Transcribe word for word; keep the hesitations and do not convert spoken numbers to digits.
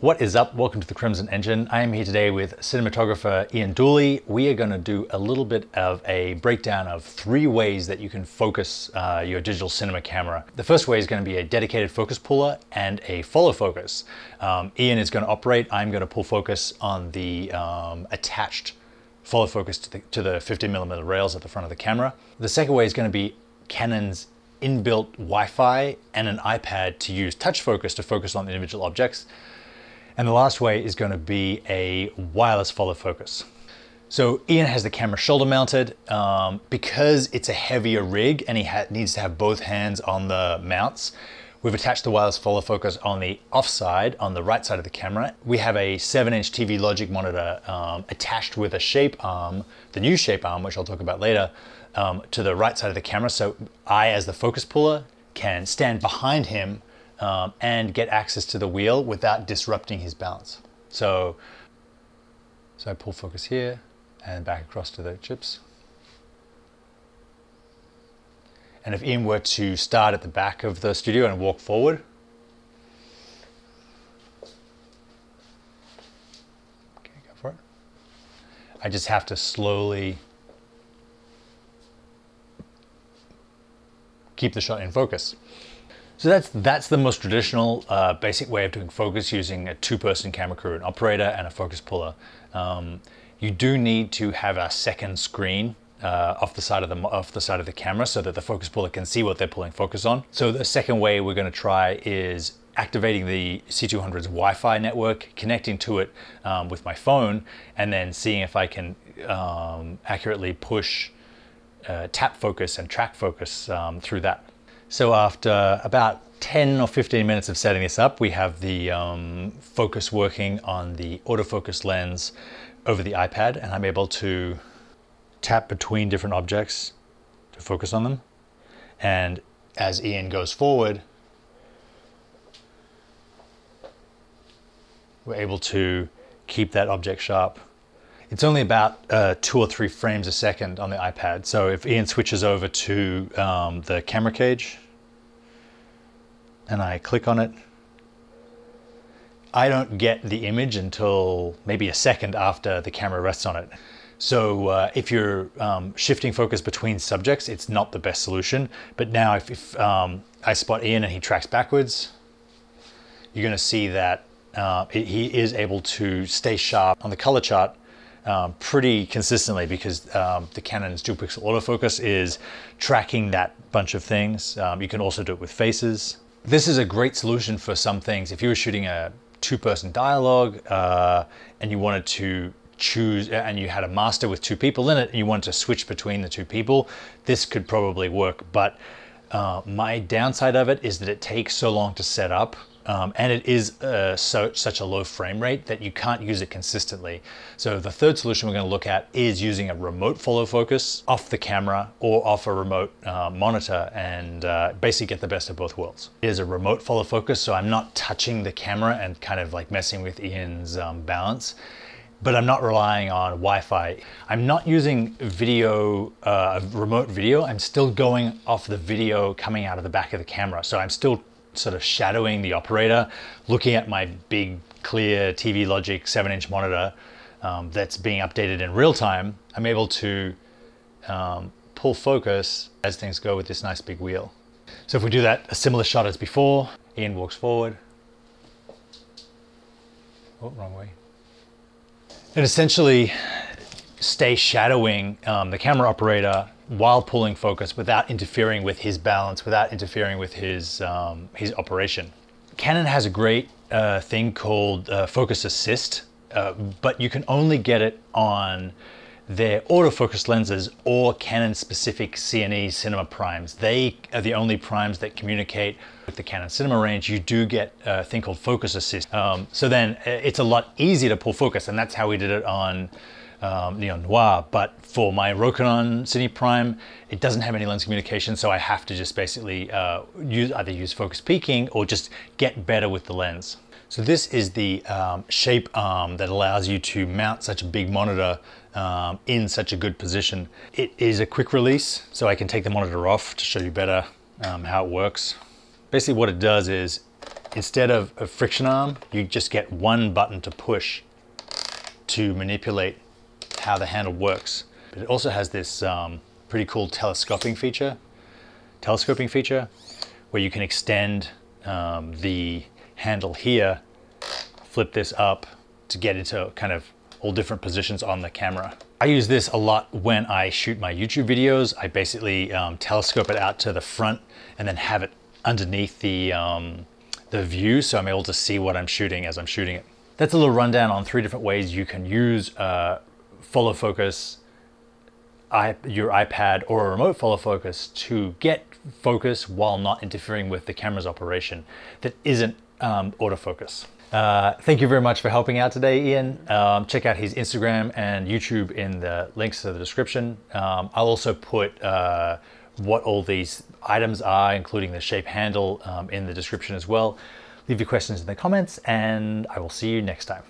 What is up? Welcome to the Crimson Engine. I am here today with cinematographer Ian Dooley. We are going to do a little bit of a breakdown of three ways that you can focus uh, your digital cinema camera. The first way is going to be a dedicated focus puller and a follow focus. Um, Ian is going to operate. I'm going to pull focus on the um, attached follow focus to the, to the fifty millimeter rails at the front of the camera. The second way is going to be Canon's inbuilt Wi-Fi and an iPad to use touch focus to focus on the individual objects. And the last way is going to be a wireless follow focus. So Ian has the camera shoulder mounted um, because it's a heavier rig and he ha needs to have both hands on the mounts. We've attached the wireless follow focus on the off side, on the right side of the camera. We have a seven inch T V Logic monitor um, attached with a shape arm, the new shape arm, which I'll talk about later, um, to the right side of the camera. So I, as the focus puller, can stand behind him Um, and get access to the wheel without disrupting his balance. So, so I pull focus here and back across to the chips. And if Ian were to start at the back of the studio and walk forward, okay, go for it. I just have to slowly keep the shot in focus. So that's, that's the most traditional uh, basic way of doing focus using a two-person camera crew, an operator and a focus puller. Um, you do need to have a second screen uh, off the side of the, off the side of the camera so that the focus puller can see what they're pulling focus on. So the second way we're gonna try is activating the C two hundred's Wi-Fi network, connecting to it um, with my phone, and then seeing if I can um, accurately push uh, tap focus and track focus um, through that. So after about ten or fifteen minutes of setting this up, we have the um, focus working on the autofocus lens over the iPad, and I'm able to tap between different objects to focus on them. And as Ian goes forward, we're able to keep that object sharp. It's only about uh, two or three frames a second on the iPad. So if Ian switches over to um, the camera cage and I click on it, I don't get the image until maybe a second after the camera rests on it. So uh, if you're um, shifting focus between subjects, it's not the best solution. But now if, if um, I spot Ian and he tracks backwards, you're gonna see that uh, he is able to stay sharp on the color chart Um, pretty consistently because um, the Canon's dual pixel autofocus is tracking that bunch of things. Um, you can also do it with faces. This is a great solution for some things. If you were shooting a two-person dialogue uh, and you wanted to choose, and you had a master with two people in it, and you wanted to switch between the two people, this could probably work. But uh, my downside of it is that it takes so long to set up. Um, and it is uh, so, such a low frame rate that you can't use it consistently. So the third solution we're gonna look at is using a remote follow focus off the camera or off a remote uh, monitor and uh, basically get the best of both worlds. It is a remote follow focus, so I'm not touching the camera and kind of like messing with Ian's um, balance, but I'm not relying on Wi-Fi. I'm not using video, uh, remote video. I'm still going off the video coming out of the back of the camera. So I'm still sort of shadowing the operator, looking at my big clear T V Logic seven inch monitor um, that's being updated in real time. I'm able to um, pull focus as things go with this nice big wheel. So if we do that, a similar shot as before, Ian walks forward. Oh, wrong way. And essentially stay shadowing um, the camera operator while pulling focus without interfering with his balance, without interfering with his, um, his operation. Canon has a great uh, thing called uh, Focus Assist, uh, but you can only get it on their autofocus lenses or Canon specific C N E Cinema Primes. They are the only primes that communicate with the Canon Cinema range. You do get a thing called Focus Assist. Um, so then it's a lot easier to pull focus, and that's how we did it on Um, Neon Noir, but for my Rokinon Cine Prime, it doesn't have any lens communication, so I have to just basically uh, use either use focus peaking or just get better with the lens. So this is the um, shape arm that allows you to mount such a big monitor um, in such a good position. It is a quick release, so I can take the monitor off to show you better um, how it works. Basically what it does is instead of a friction arm, you just get one button to push to manipulate how the handle works. But it also has this um, pretty cool telescoping feature, telescoping feature where you can extend um, the handle here, flip this up to get into kind of all different positions on the camera. I use this a lot when I shoot my YouTube videos. I basically um, telescope it out to the front and then have it underneath the, um, the view, so I'm able to see what I'm shooting as I'm shooting it. That's a little rundown on three different ways you can use uh, follow focus, I, your iPad or a remote follow focus to get focus while not interfering with the camera's operation that isn't um, autofocus. Uh, thank you very much for helping out today, Ian. Um, check out his Instagram and YouTube in the links to the description. Um, I'll also put uh, what all these items are, including the shape handle, um, in the description as well. Leave your questions in the comments and I will see you next time.